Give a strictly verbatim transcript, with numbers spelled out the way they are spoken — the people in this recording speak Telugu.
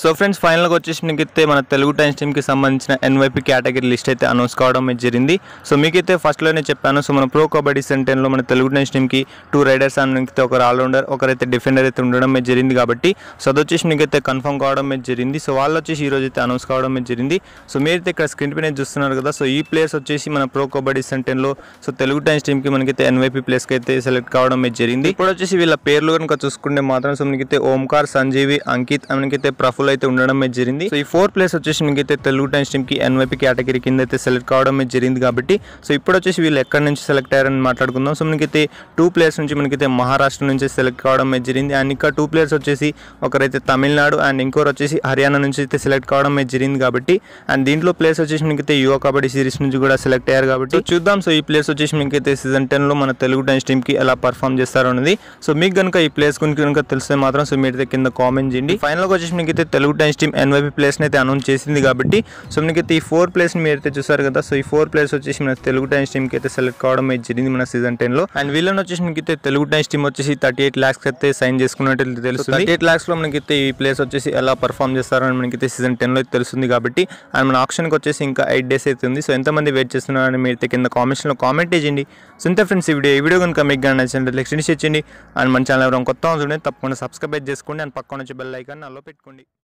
సో ఫ్రెండ్స్ ఫైనల్గా వచ్చేసినకైతే మన తెలుగు టైమ్స్ టీమ్కి సంబంధించిన ఎన్వైపీ కేటగిరీ లిస్ట్ అయితే అనౌన్స్ కావడం జరిగింది. సో మీకైతే ఫస్ట్లోనే చెప్పాను. సో మన ప్రో కబడ్డీ సెంటెన్లో మన తెలుగు టైమ్స్ టీమ్కి టూ రైడర్స్ అయితే ఒకరు ఆల్రౌండర్ ఒకరైతే డిఫెండర్ అయితే ఉండడం జరిగింది కాబట్టి సో అది వచ్చేసి మీకైతే కన్ఫర్మ్ కావడం జరిగింది. సో వాళ్ళు వచ్చేసి ఈరోజు అయితే అనౌన్స్ కావడం జరిగింది. సో మీరైతే ఇక్కడ స్క్రీన్ పైన చూస్తున్నారు కదా. సో ఈ ప్లేయర్స్ వచ్చేసి మన ప్రో కబడ్డీ సెంటెన్లో సో తెలుగు టైమ్స్ టీమ్కి మనకైతే ఎన్వైపీ ప్లేస్కి అయితే సెలెక్ట్ కావడం జరిగింది. ఇప్పుడు వచ్చేసి వీళ్ళ పేర్లు కనుక చూసుకుంటే మాత్రం సో మనకైతే ఓంకార్, సంజీవి, అంకిత్ మనకైతే ప్రఫుల్ అయితే ఉండడం జరిగింది. సో ఈ ఫోర్ ప్లేస్ వచ్చేసి మీకైతే తెలుగు టైమ్స్ టీమ్ కి ఎన్వైపీ కేటగిరీ కింద అయితే సెలెక్ట్ కావడం జరిగింది కాబట్టి సో ఇప్పుడు వచ్చేసి వీళ్ళు ఎక్కడి నుంచి సెలెక్ట్ అయ్యారని మాట్లాడుకుందాం. సో మనకైతే టూ ప్లేయర్స్ నుంచి మనకైతే మహారాష్ట్ర నుంచి సెలెక్ట్ కావడం జరిగింది. అండ్ ఇంకా టూ ప్లేయర్స్ వచ్చేసి ఒకరైతే తమిళనాడు అండ్ ఇంకోరు వచ్చేసి హర్యానా నుంచి అయితే సెలెక్ట్ కావడం జరిగింది కాబట్టి అండ్ దీంట్లో ప్లేయర్స్ వచ్చేసి మీకైతే యువ కబడ్డీ సిరీస్ నుంచి కూడా సెలెక్ట్ అయ్యారు కాబట్టి చూద్దాం. సో ఈ ప్లేయర్స్ వచ్చేసి మీకైతే సీజన్ టెన్ లో మన తెలుగు టైమ్స్ టీమ్ కి ఎలా పర్ఫామ్ చేస్తారు అనేది. సో మీకు కనుక ఈ ప్లేయర్స్ గురించి కనుక తెలిస్తే మాత్రం సో మీరైతే కింద కామెంట్ చేయండి. ఫైనల్గా వచ్చేసి మీకైతే తెలుగు టైమ్స్ టీమ్ ఎన్వైపీ ప్లేస్ని అయితే అనౌన్స్ చేసింది కాబట్టి సో మనకైతే ఈ ఫోర్ ప్లేస్ని మీరైతే చూసారు కదా. సో ఈ ఫోర్ ప్లేస్ వచ్చేసి మన తెలుగు టైమ్స్ టీమ్కి అయితే సెలెక్ట్ కావడం జరిగింది మన సీజన్ టెన్లో. అండ్ వీళ్ళని వచ్చేసి మనకైతే తెలుగు టైమ్స్ టీమ్ వచ్చేసి థర్టీ ఎయిట్ ల్యాక్స్ అయితే సైన్ చేసుకున్నట్టు తెలుసు. థర్టీ ఎయిట్ ల్యాక్స్లో మనకైతే ఈ ప్లేస్ వచ్చేసి ఎలా పర్ఫామ్ చేస్తారని మనకైతే సీజన్ టెన్లో అయితే తెలుస్తుంది కాబట్టి అండ్ మన ఆప్షన్కి వచ్చేసి ఇంకా ఎయిట్ డేస్ అయితే ఉంది. సో ఎంతమంది వెయిట్ చేస్తున్నారని మీరైతే కింద కామెంట్స్లో కామెంట్ చేయండి. సో ఇంత ఫ్రెండ్స్ ఈ వీడియో ఈ వీడియో కనుక మీకు కానీ నచ్చినట్లయితే లైక్ చేయండి అండ్ మన ఛానల్ ఎవరైనా కొత్త అవసరం తప్పకుండా సబ్స్క్రైబ్ చేసుకోండి అండ్ పక్కన వచ్చి బెల్ ఐకాన్ అలా పెట్టుకోండి.